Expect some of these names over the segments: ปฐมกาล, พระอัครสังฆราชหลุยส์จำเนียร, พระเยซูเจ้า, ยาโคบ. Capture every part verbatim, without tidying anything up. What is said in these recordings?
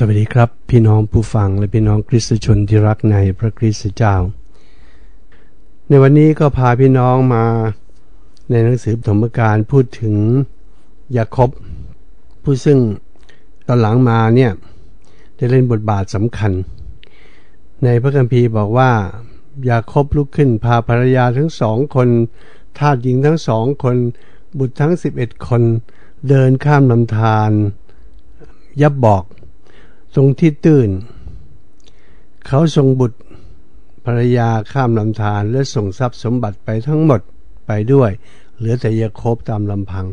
สวัสดีครับพี่น้องผู้ฟังและพี่น้องคริสตชนที่รักในพระคริสต์เจ้าในวันนี้ก็พาพี่น้องมาในหนังสือปฐมกาลพูดถึงยาโคบผู้ซึ่งตอนหลังมาเนี่ยได้เล่นบทบาทสำคัญในพระคัมภีร์บอกว่ายาโคบลุกขึ้นพาภรรยาทั้งสองคนทาสหญิงทั้งสองคนบุตรทั้งสิบเอ็ดคนเดินข้ามลำธารยับบอกทรงที่ตื่นเขาส่งบุตรภรรยาข้ามลำธารและส่งทรัพย์สมบัติไปทั้งหมดไปด้วยเหลือแต่ยาโคบตามลำพัง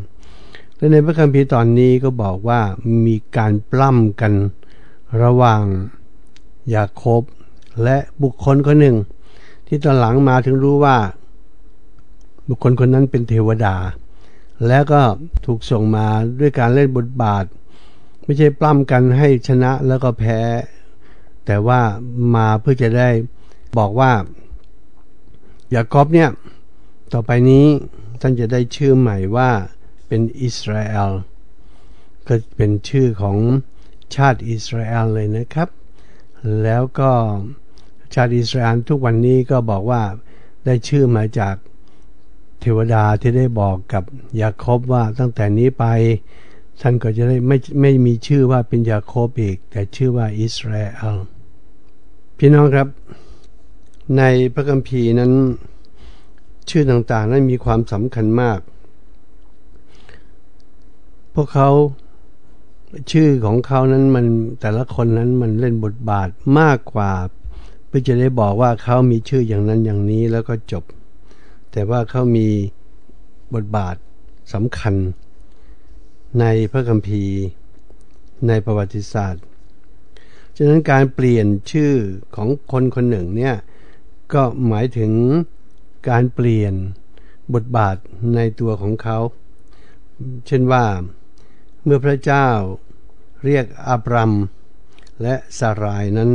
และในพระคัมภีร์ตอนนี้ก็บอกว่ามีการปล้ำกันระหว่างยาโคบและบุคคลคนหนึ่งที่ตอนหลังมาถึงรู้ว่าบุคคลคนนั้นเป็นเทวดาแล้วก็ถูกส่งมาด้วยการเล่นบทบาทไม่ใช่ปล้ำกันให้ชนะแล้วก็แพ้แต่ว่ามาเพื่อจะได้บอกว่ายาโคบเนี่ยต่อไปนี้ท่านจะได้ชื่อใหม่ว่าเป็นอิสราเอลก็เป็นชื่อของชาติอิสราเอลเลยนะครับแล้วก็ชาติอิสราเอลทุกวันนี้ก็บอกว่าได้ชื่อมาจากเทวดาที่ได้บอกกับยาโคบว่าตั้งแต่นี้ไปท่านก็จะได้ไม่ไม่มีชื่อว่าเป็นยาโคบอีกแต่ชื่อว่าอิสราเอลพี่น้องครับในพระคัมภีร์นั้นชื่อต่างๆนั้นมีความสำคัญมากพวกเขาชื่อของเขานั้นมันแต่ละคนนั้นมันเล่นบทบาทมากกว่าเพื่อจะได้บอกว่าเขามีชื่ออย่างนั้นอย่างนี้แล้วก็จบแต่ว่าเขามีบทบาทสำคัญในพระคัมภีร์ในประวัติศาสตร์ฉะนั้นการเปลี่ยนชื่อของคนคนหนึ่งเนี่ยก็หมายถึงการเปลี่ยนบทบาทในตัวของเขาเช่นว่าเมื่อพระเจ้าเรียกอับรัมและสาลายนั้น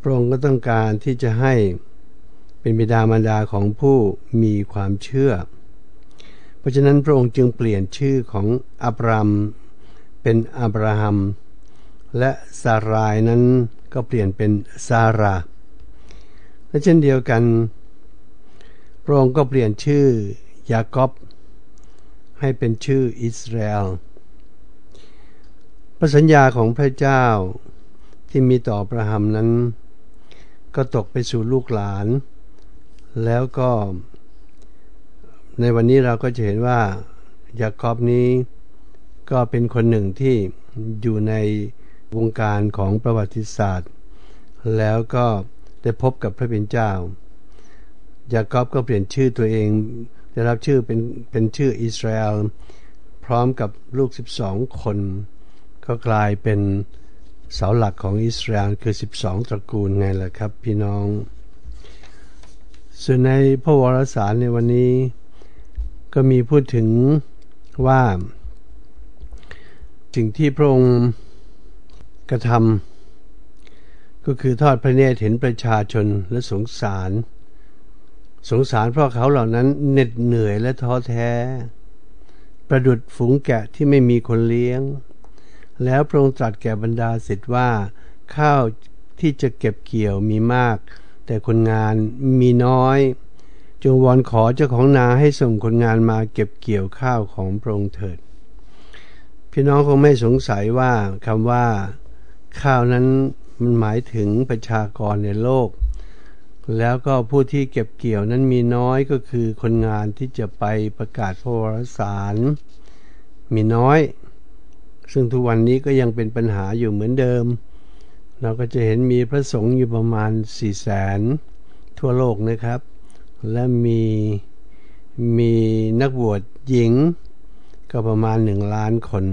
พระองค์ก็ต้องการที่จะให้เป็นบิดามารดาของผู้มีความเชื่อเพราะฉะนั้นพระองค์จึงเปลี่ยนชื่อของอับรัมเป็นอับราฮัมและสาลายนั้นก็เปลี่ยนเป็นซาราและเช่นเดียวกันพระองค์ก็เปลี่ยนชื่อยาโคบให้เป็นชื่ออิสราเอลพระสัญญาของพระเจ้าที่มีต่ออับราฮัมนั้นก็ตกไปสู่ลูกหลานแล้วก็ในวันนี้เราก็จะเห็นว่ายาโคบนี้ก็เป็นคนหนึ่งที่อยู่ในวงการของประวัติศาสตร์แล้วก็ได้พบกับพระผู้เป็นเจ้ายาโคบก็เปลี่ยนชื่อตัวเองได้รับชื่อเป็นเป็นชื่ออิสราเอลพร้อมกับลูกสิบสองคนก็กลายเป็นเสาหลักของอิสราเอลคือสิบสองตระกูลไงล่ะครับพี่น้องส่วนในพระวารสารในวันนี้ก็มีพูดถึงว่าสิ่งที่พระองค์กระทำก็คือทอดพระเนตรเห็นประชาชนและสงสารสงสารเพราะเขาเหล่านั้นเหน็ดเหนื่อยและท้อแท้ประดุจฝูงแกะที่ไม่มีคนเลี้ยงแล้วพระองค์ตรัสแก่บรรดาศิษย์ว่าข้าวที่จะเก็บเกี่ยวมีมากแต่คนงานมีน้อยจงวอนขอเจ้าของนาให้ส่งคนงานมาเก็บเกี่ยวข้าวของพระองค์เถิดพี่น้องคงไม่สงสัยว่าคำว่าข้าวนั้นมันหมายถึงประชากรในโลกแล้วก็ผู้ที่เก็บเกี่ยวนั้นมีน้อยก็คือคนงานที่จะไปประกาศพระวารสารมีน้อยซึ่งทุกวันนี้ก็ยังเป็นปัญหาอยู่เหมือนเดิมเราก็จะเห็นมีพระสงฆ์อยู่ประมาณสี่แสนทั่วโลกนะครับและมี มีนักบวชหญิงก็ประมาณหนึ่งล้านคน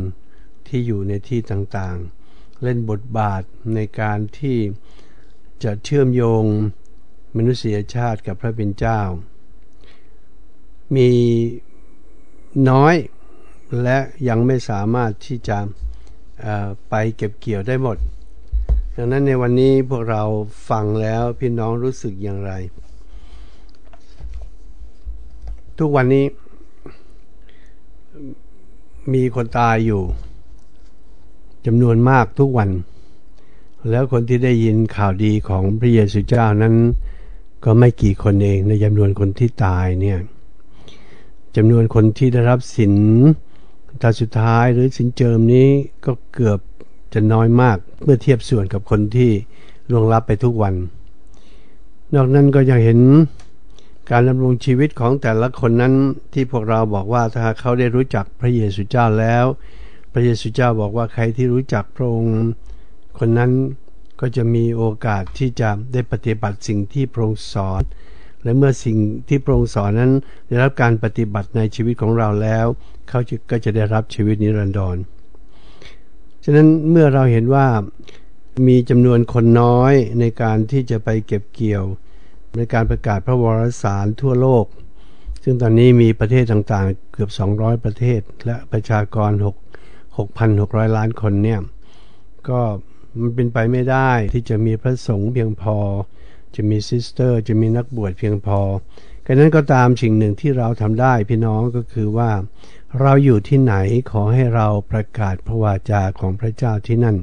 ที่อยู่ในที่ต่างๆเล่นบทบาทในการที่จะเชื่อมโยงมนุษยชาติกับพระผู้เป็นเจ้ามีน้อยและยังไม่สามารถที่จะไปเก็บเกี่ยวได้หมดดังนั้นในวันนี้พวกเราฟังแล้วพี่น้องรู้สึกอย่างไรทุกวันนี้มีคนตายอยู่จำนวนมากทุกวันแล้วคนที่ได้ยินข่าวดีของพระเยซูเจ้านั้นก็ไม่กี่คนเองในจำนวนคนที่ตายเนี่ยจำนวนคนที่ได้รับศีลตาสุดท้ายหรือศีลเจิมนี้ก็เกือบจะน้อยมากเมื่อเทียบส่วนกับคนที่ล่วงลับไปทุกวันนอกนั้นก็ยังเห็นการดำรงชีวิตของแต่ละคนนั้นที่พวกเราบอกว่าถ้าเขาได้รู้จักพระเยซูเจ้าแล้วพระเยซูเจ้าบอกว่าใครที่รู้จักพระองค์คนนั้นก็จะมีโอกาสที่จะได้ปฏิบัติสิ่งที่พระองค์สอนและเมื่อสิ่งที่พระองค์สอนนั้นได้รับการปฏิบัติในชีวิตของเราแล้วเขาก็จะได้รับชีวิตนิรันดรฉะนั้นเมื่อเราเห็นว่ามีจำนวนคนน้อยในการที่จะไปเก็บเกี่ยวในการประกาศพระวรสารทั่วโลกซึ่งตอนนี้มีประเทศต่างๆเกือบสองร้อยประเทศและประชากรหกพันหกร้อยล้านคนเนี่ยก็มันเป็นไปไม่ได้ที่จะมีพระสงฆ์เพียงพอจะมีซิสเตอร์จะมีนักบวชเพียงพอดังนั้นก็ตามสิ่งหนึ่งที่เราทำได้พี่น้องก็คือว่าเราอยู่ที่ไหนขอให้เราประกาศพระวาจาของพระเจ้าที่นั่น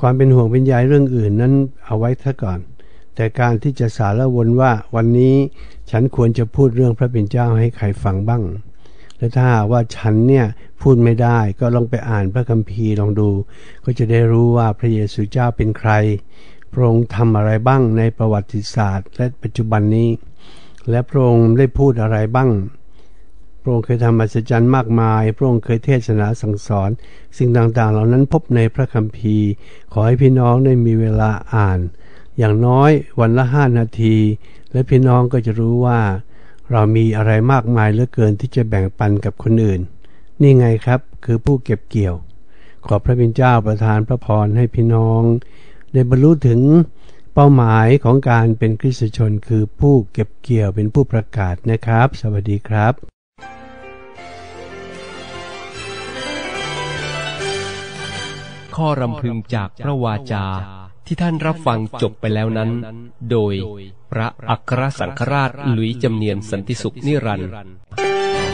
ความเป็นห่วงเป็นใยเรื่องอื่นนั้นเอาไว้ซะก่อนแต่การที่จะสารวนว่าวันนี้ฉันควรจะพูดเรื่องพระผู้เป็นเจ้าให้ใครฟังบ้างและถ้าว่าฉันเนี่ยพูดไม่ได้ก็ลองไปอ่านพระคัมภีร์ลองดูก็จะได้รู้ว่าพระเยซูเจ้าเป็นใครพระองค์ทำอะไรบ้างในประวัติศาสตร์และปัจจุบันนี้และพระองค์ได้พูดอะไรบ้างพระองค์เคยทำมหัศจรรย์มากมายพระองค์เคยเทศนาสั่งสอนสิ่งต่างๆเหล่านั้นพบในพระคัมภีร์ขอให้พี่น้องได้มีเวลาอ่านอย่างน้อยวันละห้านาทีและพี่น้องก็จะรู้ว่าเรามีอะไรมากมายเหลือเกินที่จะแบ่งปันกับคนอื่นนี่ไงครับคือผู้เก็บเกี่ยวขอพระผู้เป็นเจ้าประทานพระพรให้พี่น้องได้บรรลุถึงเป้าหมายของการเป็นคริสตชนคือผู้เก็บเกี่ยวเป็นผู้ประกาศนะครับสวัสดีครับข้อรำพึงจากพระวาจาที่ท่านรับฟังจบไปแล้วนั้นโดยพระอัครสังฆราชหลุยส์จำเนียนสันติสุขนิรันดร์